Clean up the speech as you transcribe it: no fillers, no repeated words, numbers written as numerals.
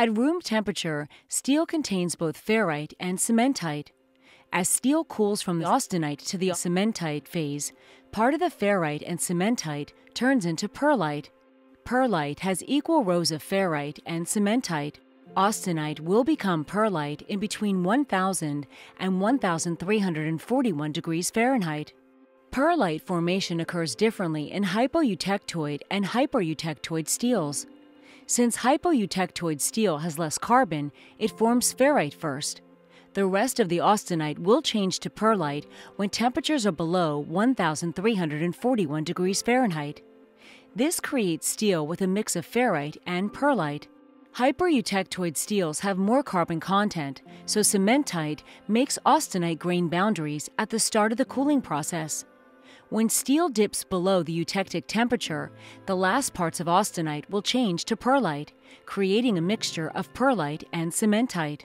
At room temperature, steel contains both ferrite and cementite. As steel cools from the austenite to the cementite phase, part of the ferrite and cementite turns into pearlite. Pearlite has equal rows of ferrite and cementite. Austenite will become pearlite in between 1000 and 1341 degrees Fahrenheit. Pearlite formation occurs differently in hypoeutectoid and hypereutectoid steels. Since hypoeutectoid steel has less carbon, it forms ferrite first. The rest of the austenite will change to pearlite when temperatures are below 1341 degrees Fahrenheit. This creates steel with a mix of ferrite and pearlite. Hypereutectoid steels have more carbon content, so cementite makes austenite grain boundaries at the start of the cooling process. When steel dips below the eutectic temperature, the last parts of austenite will change to pearlite, creating a mixture of pearlite and cementite.